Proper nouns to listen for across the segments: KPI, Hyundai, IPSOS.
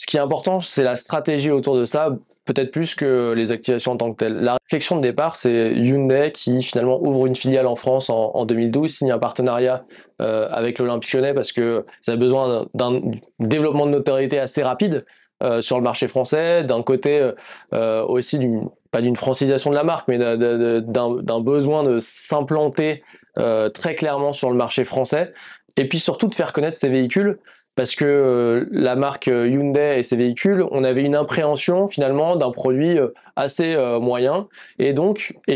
Ce qui est important, c'est la stratégie autour de ça, peut-être plus que les activations en tant que telles. La réflexion de départ, c'est Hyundai qui finalement ouvre une filiale en France en 2012, signe un partenariat avec l'Olympique Lyonnais parce que ça a besoin d'un développement de notoriété assez rapide sur le marché français, d'un côté aussi pas d'une francisation de la marque, mais d'un besoin de s'implanter très clairement sur le marché français, et puis surtout de faire connaître ses véhicules. Parce que la marque Hyundai et ses véhicules, on avait une impréhension finalement d'un produit assez moyen, et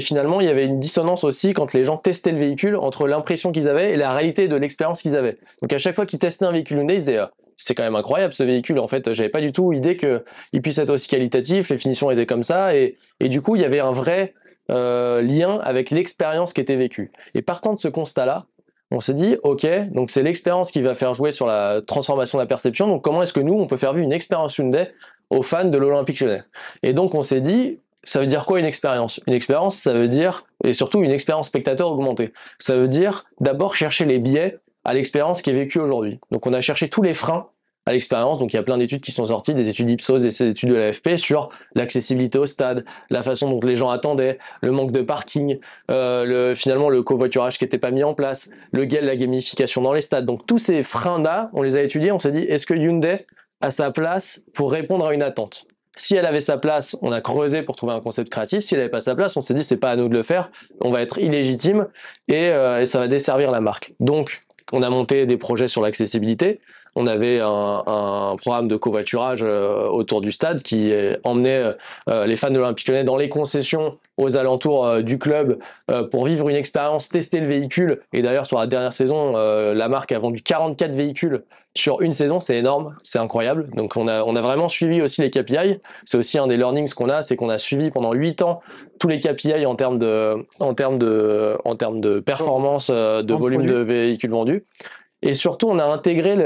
finalement il y avait une dissonance aussi quand les gens testaient le véhicule entre l'impression qu'ils avaient et la réalité de l'expérience qu'ils avaient. Donc à chaque fois qu'ils testaient un véhicule Hyundai, ils se disaient c'est quand même incroyable ce véhicule, en fait j'avais pas du tout idée qu'il puisse être aussi qualitatif, les finitions étaient comme ça, et du coup il y avait un vrai lien avec l'expérience qui était vécue. Et partant de ce constat-là, on s'est dit, ok, donc c'est l'expérience qui va faire jouer sur la transformation de la perception, donc comment est-ce que nous, on peut faire vivre une expérience Hyundai aux fans de l'Olympique Lyonnais? Et donc on s'est dit, ça veut dire quoi une expérience? Une expérience, ça veut dire, et surtout une expérience spectateur augmentée, ça veut dire d'abord chercher les biais à l'expérience qui est vécue aujourd'hui. Donc on a cherché tous les freins à l'expérience, donc il y a plein d'études qui sont sorties, des études IPSOS, des études de l'AFP sur l'accessibilité au stade, la façon dont les gens attendaient, le manque de parking, finalement le covoiturage qui n'était pas mis en place, la gamification dans les stades. Donc tous ces freins-là, on les a étudiés, on s'est dit est-ce que Hyundai a sa place pour répondre à une attente? Si elle avait sa place, on a creusé pour trouver un concept créatif. Si elle n'avait pas sa place, on s'est dit c'est pas à nous de le faire, on va être illégitime et ça va desservir la marque. Donc on a monté des projets sur l'accessibilité. On avait un programme de covoiturage autour du stade qui emmenait les fans de l'Olympique Lyonnais dans les concessions aux alentours du club pour vivre une expérience, tester le véhicule. Et d'ailleurs, sur la dernière saison, la marque a vendu 44 véhicules sur une saison. C'est énorme, c'est incroyable. Donc on a vraiment suivi aussi les KPI. C'est aussi un des learnings qu'on a, c'est qu'on a suivi pendant 8 ans tous les KPI en termes de performance, de volume de véhicules vendus. Et surtout, on a intégré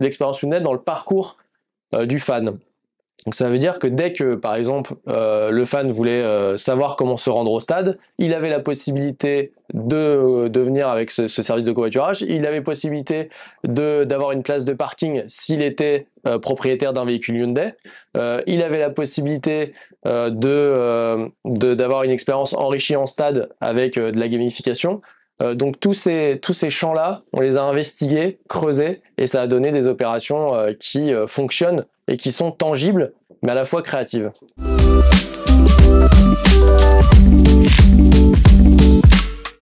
l'expérience Hyundai dans le parcours du fan. Donc ça veut dire que dès que, par exemple, le fan voulait savoir comment se rendre au stade, il avait la possibilité de venir avec ce service de covoiturage, il avait possibilité d'avoir une place de parking s'il était propriétaire d'un véhicule Hyundai, il avait la possibilité d'avoir une expérience enrichie en stade avec de la gamification. Donc tous ces champs-là, on les a investigués, creusés, et ça a donné des opérations qui fonctionnent et qui sont tangibles, mais à la fois créatives.